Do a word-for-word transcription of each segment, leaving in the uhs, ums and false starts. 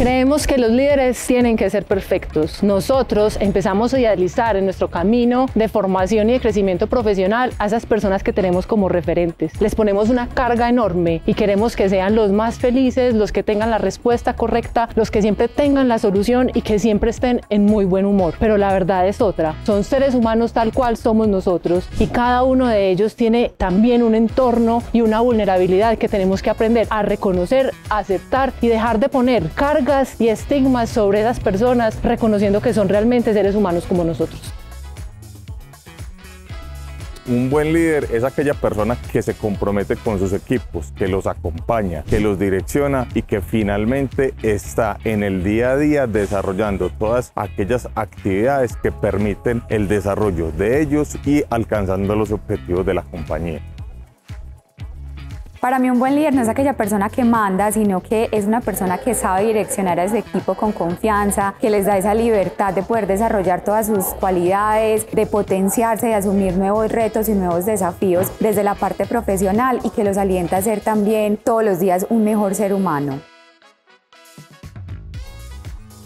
Creemos que los líderes tienen que ser perfectos. Nosotros empezamos a idealizar en nuestro camino de formación y de crecimiento profesional a esas personas que tenemos como referentes. Les ponemos una carga enorme y queremos que sean los más felices, los que tengan la respuesta correcta, los que siempre tengan la solución y que siempre estén en muy buen humor. Pero la verdad es otra. Son seres humanos tal cual somos nosotros y cada uno de ellos tiene también un entorno y una vulnerabilidad que tenemos que aprender a reconocer, aceptar y dejar de poner carga y estigmas sobre esas personas, reconociendo que son realmente seres humanos como nosotros. Un buen líder es aquella persona que se compromete con sus equipos, que los acompaña, que los direcciona y que finalmente está en el día a día desarrollando todas aquellas actividades que permiten el desarrollo de ellos y alcanzando los objetivos de la compañía. Para mí un buen líder no es aquella persona que manda, sino que es una persona que sabe direccionar a ese equipo con confianza, que les da esa libertad de poder desarrollar todas sus cualidades, de potenciarse, de asumir nuevos retos y nuevos desafíos desde la parte profesional y que los alienta a ser también todos los días un mejor ser humano.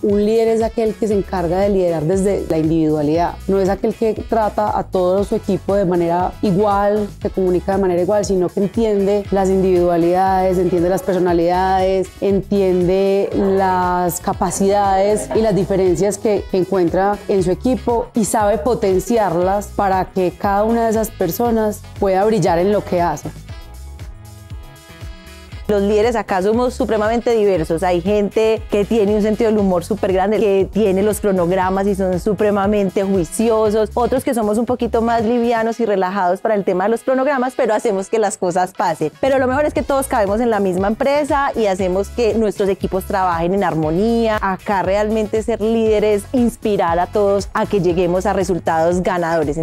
Un líder es aquel que se encarga de liderar desde la individualidad. No es aquel que trata a todo su equipo de manera igual, se comunica de manera igual, sino que entiende las individualidades, entiende las personalidades, entiende las capacidades y las diferencias que encuentra en su equipo y sabe potenciarlas para que cada una de esas personas pueda brillar en lo que hace. Los líderes acá somos supremamente diversos, hay gente que tiene un sentido del humor súper grande, que tiene los cronogramas y son supremamente juiciosos, otros que somos un poquito más livianos y relajados para el tema de los cronogramas, pero hacemos que las cosas pasen. Pero lo mejor es que todos cabemos en la misma empresa y hacemos que nuestros equipos trabajen en armonía. Acá realmente ser líderes, inspirar a todos a que lleguemos a resultados ganadores.